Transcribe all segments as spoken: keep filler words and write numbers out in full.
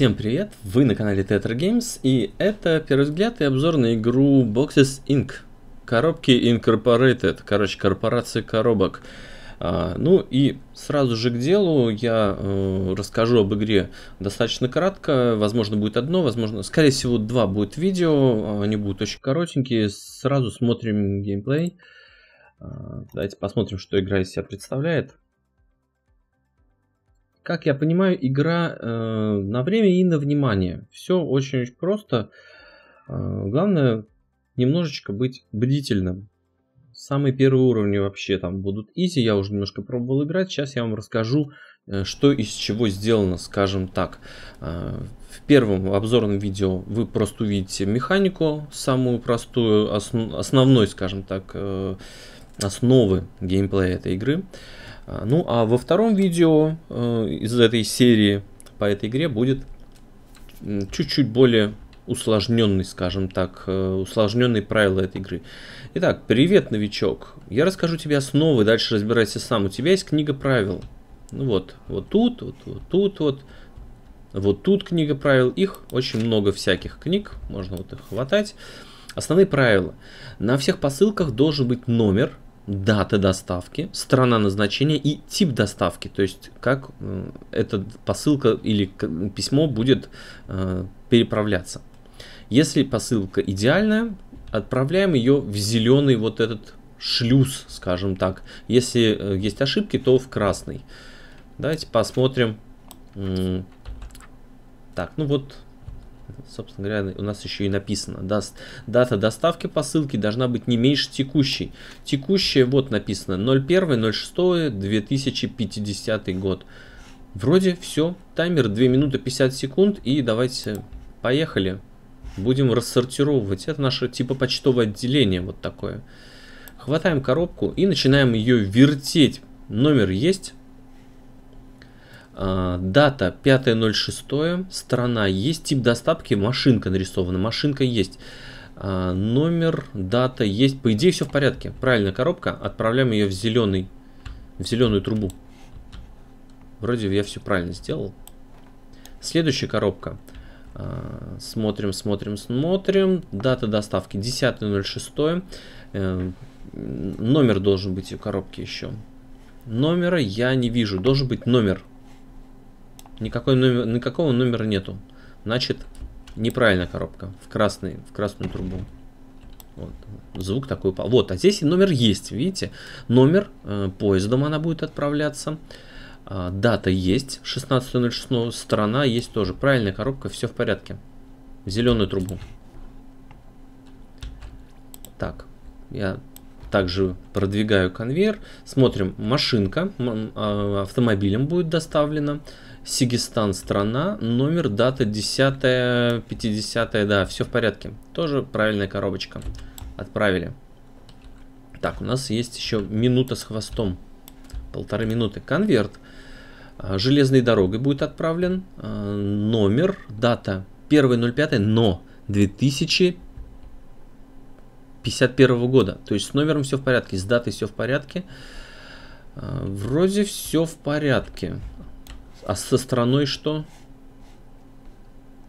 Всем привет! Вы на канале тетра Games, и это первый взгляд и обзор на игру Boxes инк. Коробки Incorporated, короче, корпорация коробок. А, ну и сразу же к делу я э, расскажу об игре достаточно кратко. Возможно, будет одно, возможно, скорее всего, два будет видео. Они будут очень коротенькие. Сразу смотрим геймплей. А, давайте посмотрим, что игра из себя представляет. Как я понимаю, игра э, на время и на внимание. Все очень-очень просто. Э, главное, немножечко быть бдительным. Самые первые уровни вообще там будут изи. Я уже немножко пробовал играть. Сейчас я вам расскажу, э, что из чего сделано, скажем так. Э, в первом обзорном видео вы просто увидите механику, самую простую, основ, основной, скажем так, э, основы геймплея этой игры. Ну, а во втором видео э, из этой серии по этой игре будет чуть-чуть более усложненный, скажем так, э, усложненные правила этой игры. Итак, привет, новичок. Я расскажу тебе основы, дальше разбирайся сам. У тебя есть книга правил. Ну вот, вот тут, вот, вот тут, вот, вот тут книга правил. Их очень много всяких книг, можно вот их хватать. Основные правила. На всех посылках должен быть номер, дата доставки, страна назначения и тип доставки, то есть как э, эта посылка или письмо будет э, переправляться. Если посылка идеальная, отправляем ее в зеленый вот этот шлюз, скажем так. Если э, есть ошибки, то в красный. Давайте посмотрим. Так, ну вот, собственно говоря, у нас еще и написано. Дата доставки посылки должна быть не меньше текущей. Текущая, вот написано, ноль первое ноль шестое две тысячи пятидесятый год. Вроде все. Таймер две минуты пятьдесят секунд. И давайте поехали. Будем рассортировывать. Это наше типа почтовое отделение. Вот такое. Хватаем коробку и начинаем ее вертеть. Номер есть. Дата пятое ноль шестое, страна есть, тип доставки, машинка нарисована, машинка есть, номер, дата есть, по идее все в порядке, правильно, коробка, отправляем ее в зеленый, в зеленую трубу, вроде я все правильно сделал. Следующая коробка, смотрим, смотрим, смотрим, дата доставки десятое ноль шестое, номер должен быть у коробки еще, номера я не вижу, должен быть номер. Никакой номер, никакого номера нету. Значит, неправильная коробка. В красный, в красную трубу. Вот. Звук такой упал. Вот, а здесь и номер есть, видите? Номер, э, поездом она будет отправляться. А, дата есть, шестнадцатое ноль шестое. Страна есть тоже. Правильная коробка, все в порядке. В зеленую трубу. Так, я также продвигаю конвейер. Смотрим, машинка автомобилем будет доставлена. Сигистан страна, номер, дата десятое пятидесятое, да, все в порядке. Тоже правильная коробочка. Отправили. Так, у нас есть еще минута с хвостом. Полторы минуты. Конверт. Железной дорогой будет отправлен. Номер, дата первое ноль пятое, но две тысячи пятьдесят первого года. То есть с номером все в порядке, с датой все в порядке. Вроде все в порядке. А со стороной что?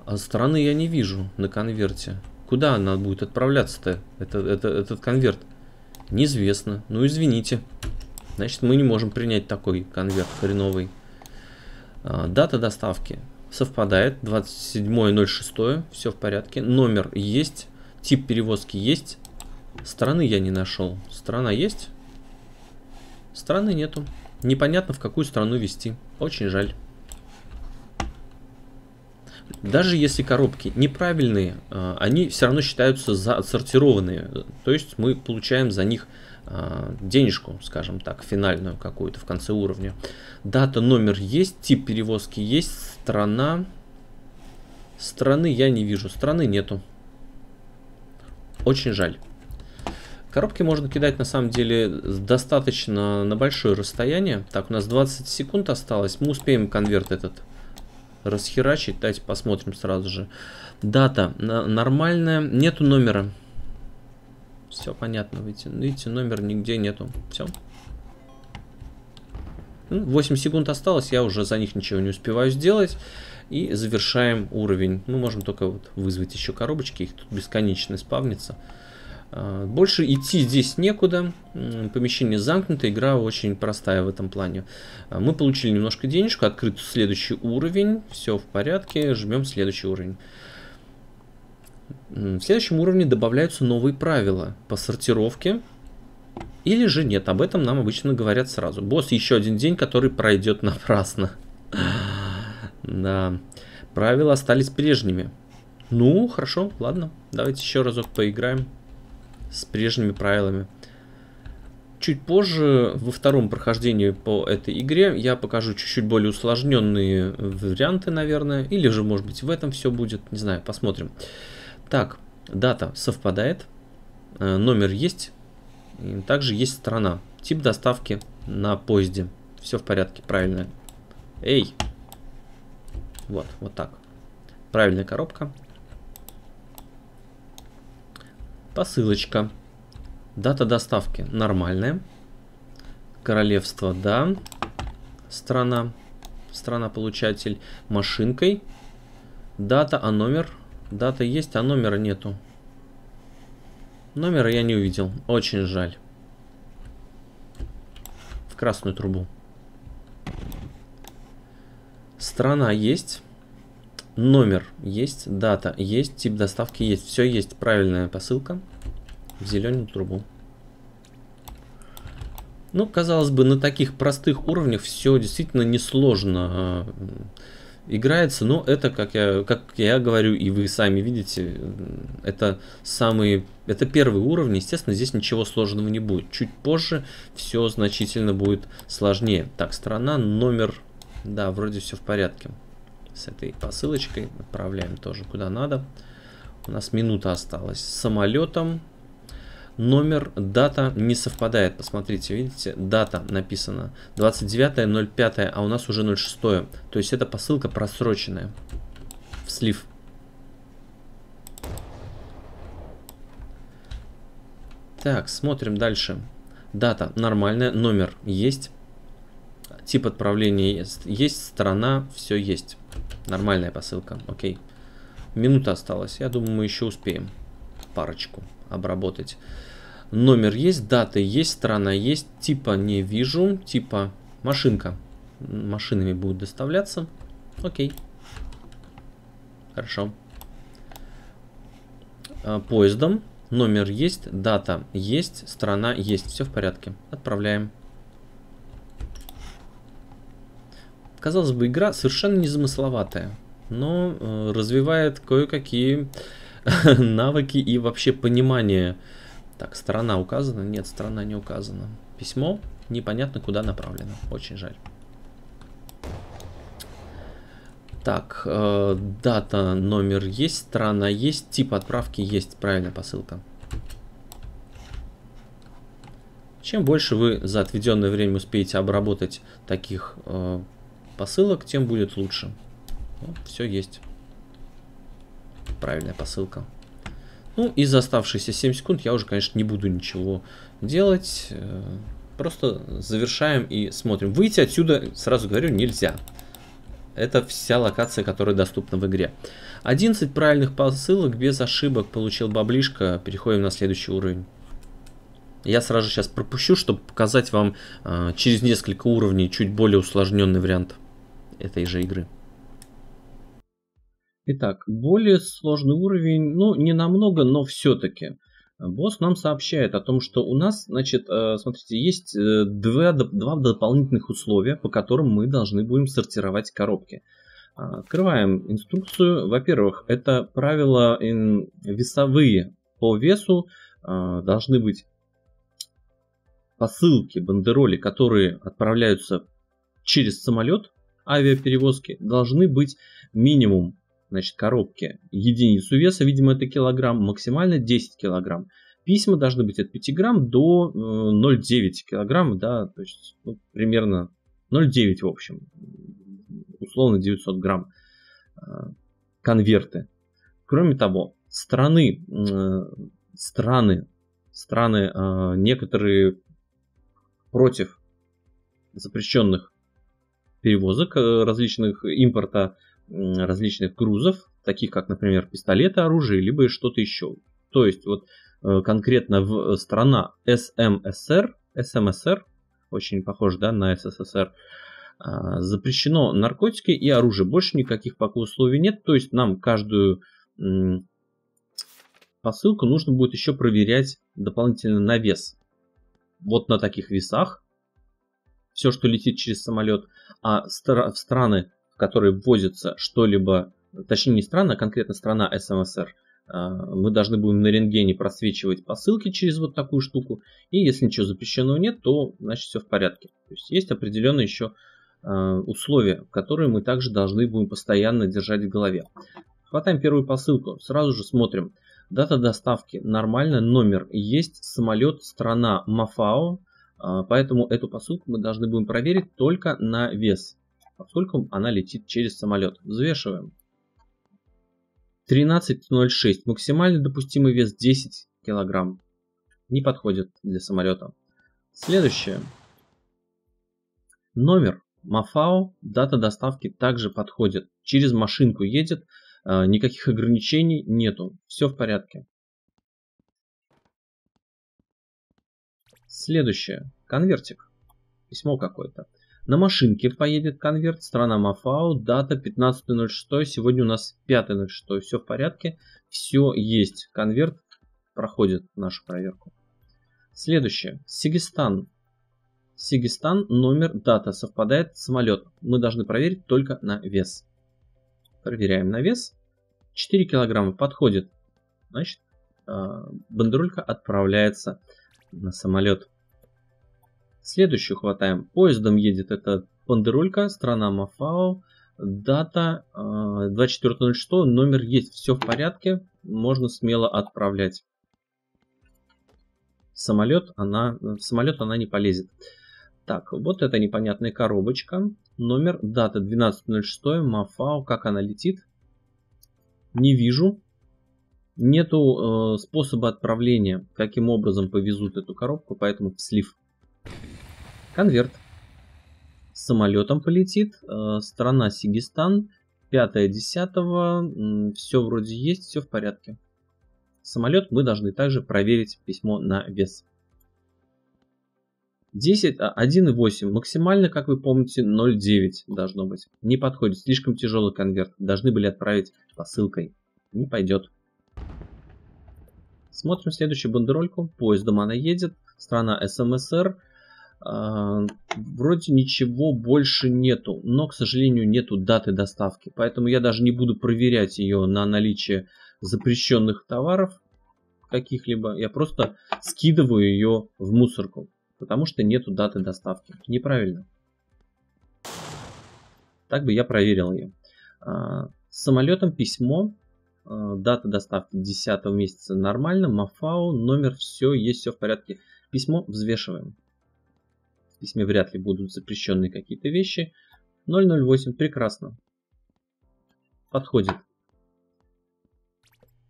А стороны я не вижу на конверте. Куда она будет отправляться-то? Это, это, этот конверт? Неизвестно. Ну, извините. Значит, мы не можем принять такой конверт хреновый. А, дата доставки совпадает. двадцать седьмое ноль шестое. Все в порядке. Номер есть. Тип перевозки есть. Страны я не нашел. Страна есть? Страны нету. Непонятно, в какую страну везти. Очень жаль. Даже если коробки неправильные, они все равно считаются за отсортированные. То есть мы получаем за них денежку, скажем так, финальную какую-то в конце уровня. Дата, номер есть, тип перевозки есть, страна. Страны я не вижу, страны нету. Очень жаль. Коробки можно кидать, на самом деле, достаточно на большое расстояние. Так, у нас двадцать секунд осталось. Мы успеем конверт этот расхерачить. Давайте посмотрим сразу же. Дата нормальная. Нету номера. Все понятно. Видите, видите, номер нигде нету. Все. восемь секунд осталось, я уже за них ничего не успеваю сделать. И завершаем уровень. Мы можем только вот вызвать еще коробочки, их тут бесконечно спавнится. Больше идти здесь некуда, помещение замкнуто, игра очень простая в этом плане. Мы получили немножко денежку, открыт следующий уровень, все в порядке, жмем следующий уровень. В следующем уровне добавляются новые правила по сортировке или же нет, об этом нам обычно говорят сразу. Босс, еще один день, который пройдет напрасно. Да, правила остались прежними. Ну, хорошо, ладно, давайте еще разок поиграем с прежними правилами. Чуть позже, во втором прохождении по этой игре, я покажу чуть-чуть более усложненные варианты, наверное. Или же, может быть, в этом все будет. Не знаю, посмотрим. Так, дата совпадает. Номер есть. Также есть страна. Тип доставки на поезде. Все в порядке, правильно. Эй! Вот, вот так. Правильная коробка. Посылочка. Дата доставки нормальная. Королевство, да. Страна. Страна-получатель. Машинкой. Дата, а номер? Дата есть, а номера нету. Номера я не увидел. Очень жаль. В красную трубу. Страна есть. Номер есть, дата есть, тип доставки есть, все есть, правильная посылка в зеленую трубу. Ну, казалось бы, на таких простых уровнях все действительно несложно э, играется, но это, как я, как я говорю, и вы сами видите, это самые, это первые уровни, естественно, здесь ничего сложного не будет. Чуть позже все значительно будет сложнее. Так, страна, номер, да, вроде все в порядке. С этой посылочкой отправляем тоже куда надо. У нас минута осталась. С самолетом номер, дата не совпадает. Посмотрите, видите, дата написана двадцать девятое ноль пятое, а у нас уже ноль шестое. То есть это посылка просроченная. В слив. Так, смотрим дальше. Дата нормальная, номер есть. Тип отправления есть, есть страна, все есть. Нормальная посылка, окей. Минута осталась, я думаю, мы еще успеем парочку обработать. Номер есть, дата есть, страна есть, типа не вижу, типа машинка. Машинами будут доставляться, окей. Хорошо. Поездом, номер есть, дата есть, страна есть, все в порядке. Отправляем. Казалось бы, игра совершенно незамысловатая, но э, развивает кое-какие навыки и вообще понимание. Так, страна указана? Нет, страна не указана. Письмо непонятно куда направлено. Очень жаль. Так, э, дата, номер есть, страна есть, тип отправки есть. Правильная посылка. Чем больше вы за отведенное время успеете обработать таких э, посылок, тем будет лучше. Вот, все есть. Правильная посылка. Ну и за оставшиеся семь секунд я уже, конечно, не буду ничего делать. Просто завершаем и смотрим. Выйти отсюда, сразу говорю, нельзя. Это вся локация, которая доступна в игре. одиннадцать правильных посылок без ошибок. Получил баблишко. Переходим на следующий уровень. Я сразу сейчас пропущу, чтобы показать вам э, через несколько уровней чуть более усложненный вариант этой же игры. Итак, более сложный уровень, ну не намного, но все-таки. Босс нам сообщает о том, что у нас, значит, э, смотрите, есть э, два, два дополнительных условия, по которым мы должны будем сортировать коробки. Открываем инструкцию. Во-первых, это правила э, весовые по весу э, должны быть посылки, бандероли, которые отправляются через самолет, авиаперевозки, должны быть минимум, значит, коробки, единицу веса, видимо, это килограмм, максимально десять килограмм. Письма должны быть от пяти грамм до ноль целых девяти десятых килограмма, да, то есть ну, примерно ноль целых девять десятых в общем, условно девятьсот грамм конверты. Кроме того, страны, страны, страны некоторые против запрещенных перевозок различных импорта, различных грузов, таких как, например, пистолеты, оружие, либо что-то еще. То есть вот конкретно в страна СМСР, СМСР, очень похоже, да, на СССР, запрещено наркотики и оружие. Больше никаких пока условий нет. То есть нам каждую посылку нужно будет еще проверять дополнительно на вес. Вот на таких весах все, что летит через самолет. А в страны, в которые ввозится что-либо, точнее не страны, а конкретно страна СМСР, мы должны будем на рентгене просвечивать посылки через вот такую штуку. И если ничего запрещенного нет, то значит все в порядке. То есть есть определенные еще условия, которые мы также должны будем постоянно держать в голове. Хватаем первую посылку, сразу же смотрим. Дата доставки нормально, номер есть, самолет, страна Мафао, поэтому эту посылку мы должны будем проверить только на вес, поскольку она летит через самолет. Взвешиваем. тринадцать ноль шесть. Максимально допустимый вес десять килограмм. Не подходит для самолета. Следующее. Номер Мафао, дата доставки также подходит. Через машинку едет. Никаких ограничений нету. Все в порядке. Следующее. Конвертик. Письмо какое-то. На машинке поедет конверт. Страна Мафао. Дата пятнадцатое ноль шестое. Сегодня у нас пятое ноль шестое. Все в порядке. Все есть. Конверт проходит нашу проверку. Следующее. Сигистан. Сигистан. Номер, дата совпадает. Самолет. Мы должны проверить только на вес. Проверяем на вес. четыре килограмма подходит. Значит, бандеролька отправляется на самолет. Следующую хватаем. Поездом едет эта бандеролька. Страна Мафао. Дата двадцать четвёртое ноль шестое. Номер есть. Все в порядке. Можно смело отправлять. Самолет она, в самолет она не полезет. Так, вот эта непонятная коробочка. Номер, дата двенадцатое ноль шестое, Мафао, как она летит? Не вижу. Нету э, способа отправления, каким образом повезут эту коробку, поэтому слив. Конверт. С самолетом полетит. Э, страна Сигистан. пятое десятое. Все вроде есть, все в порядке. Самолет мы должны также проверить письмо на вес. десять, один и восемь. Максимально, как вы помните, ноль девять должно быть. Не подходит. Слишком тяжелый конверт. Должны были отправить посылкой. Не пойдет. Смотрим следующую бандерольку. Поездом она едет. Страна СМСР. Э, вроде ничего больше нету. Но, к сожалению, нету даты доставки. Поэтому я даже не буду проверять ее на наличие запрещенных товаров каких-либо. Я просто скидываю ее в мусорку. Потому что нету даты доставки. Неправильно. Так бы я проверил ее. С самолетом письмо. Дата доставки десятого месяца нормально. Мафао, номер, все есть, все в порядке. Письмо взвешиваем. В письме вряд ли будут запрещенные какие-то вещи. ноль ноль восемь, прекрасно. Подходит.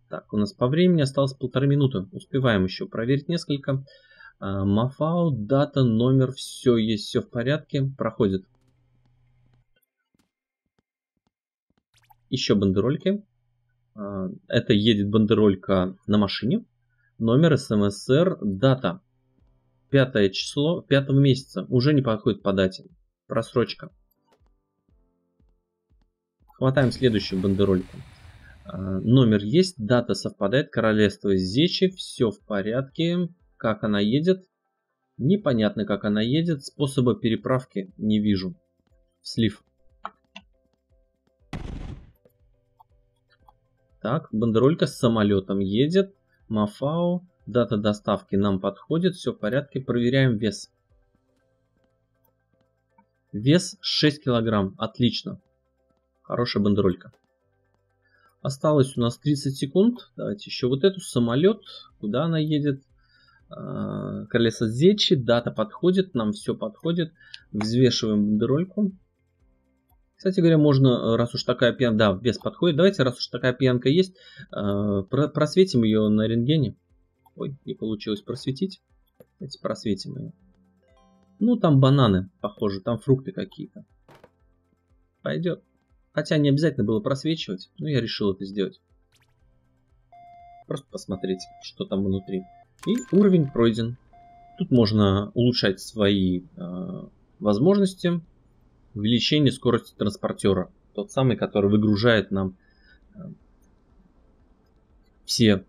Так, у нас по времени осталось полторы минуты. Успеваем еще проверить несколько. Мафао, дата, номер, все есть, все в порядке, проходит. Еще бандерольки. Это едет бандеролька на машине. Номер СМСР, дата. Пятое число, пятого месяца. Уже не подходит по дате. Просрочка. Хватаем следующую бандерольку. Номер есть, дата совпадает. Королевство Зечи, все в порядке. Как она едет? Непонятно, как она едет. Способа переправки не вижу. Слив. Так, бандеролька с самолетом едет. Мафао. Дата доставки нам подходит. Все в порядке. Проверяем вес. Вес шесть килограмм. Отлично. Хорошая бандеролька. Осталось у нас тридцать секунд. Давайте еще вот эту. Самолет. Куда она едет? Колеса Зечи, дата подходит, нам все подходит. Взвешиваем бандерольку. Кстати говоря, можно, раз уж такая пьянка, да, вес подходит. Давайте, раз уж такая пьянка есть, просветим ее на рентгене. Ой, не получилось просветить. Давайте просветим ее. Ну, там бананы, похоже, там фрукты какие-то. Пойдет. Хотя не обязательно было просвечивать, но я решил это сделать. Просто посмотреть, что там внутри. И уровень пройден. Тут можно улучшать свои э, возможности. Увеличение скорости транспортера. Тот самый, который выгружает нам э, все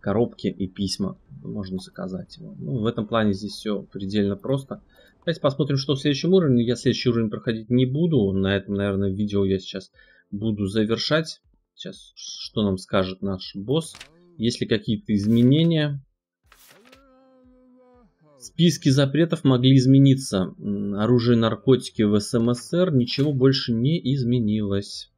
коробки и письма. Можно заказать его. Ну, в этом плане здесь все предельно просто. Давайте посмотрим, что в следующем уровне. Я следующий уровень проходить не буду. На этом, наверное, видео я сейчас буду завершать. Сейчас, что нам скажет наш босс. Есть ли какие-то изменения? Списки запретов могли измениться. Оружие и наркотики в СМСР. Ничего больше не изменилось.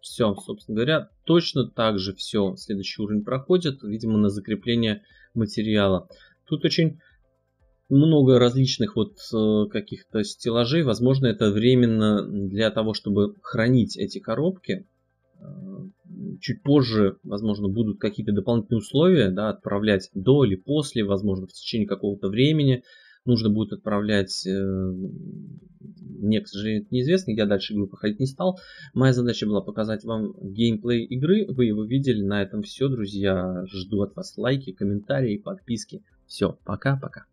Все, собственно говоря, точно так же все. Следующий уровень проходит. Видимо, на закрепление материала. Тут очень много различных вот каких-то стеллажей. Возможно, это временно для того, чтобы хранить эти коробки. Чуть позже, возможно, будут какие-то дополнительные условия, да, отправлять до или после, возможно, в течение какого-то времени. Нужно будет отправлять, мне, к сожалению, это неизвестно, я дальше игру проходить не стал. Моя задача была показать вам геймплей игры, вы его видели, на этом все, друзья. Жду от вас лайки, комментарии, подписки. Все, пока-пока.